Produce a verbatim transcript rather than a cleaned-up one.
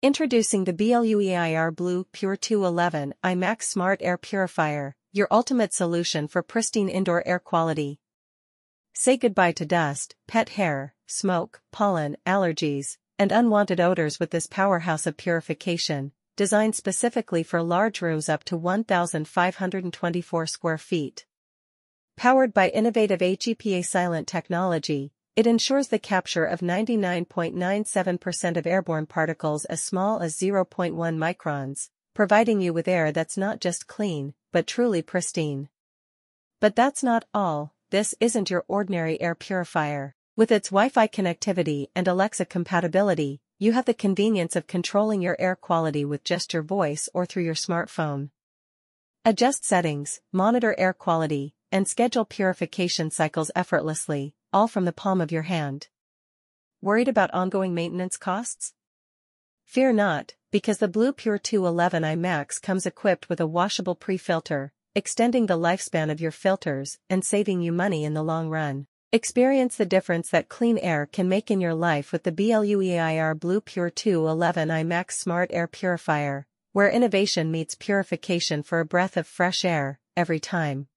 Introducing the BLUEAIR Blue Pure two eleven i Max Smart Air Purifier, your ultimate solution for pristine indoor air quality. Say goodbye to dust, pet hair, smoke, pollen, allergies, and unwanted odors with this powerhouse of purification, designed specifically for large rooms up to one thousand five hundred twenty-four square feet. Powered by innovative HEPA Silent Technology, it ensures the capture of ninety-nine point nine seven percent of airborne particles as small as zero point one microns, providing you with air that's not just clean, but truly pristine. But that's not all. This isn't your ordinary air purifier. With its Wi-Fi connectivity and Alexa compatibility, you have the convenience of controlling your air quality with just your voice or through your smartphone. Adjust settings, monitor air quality, and schedule purification cycles effortlessly, all from the palm of your hand. Worried about ongoing maintenance costs? Fear not, because the Blue Pure two eleven i Max comes equipped with a washable pre-filter, extending the lifespan of your filters and saving you money in the long run. Experience the difference that clean air can make in your life with the BLUEAIR Blue Pure two eleven i Max Smart Air Purifier, where innovation meets purification for a breath of fresh air, every time.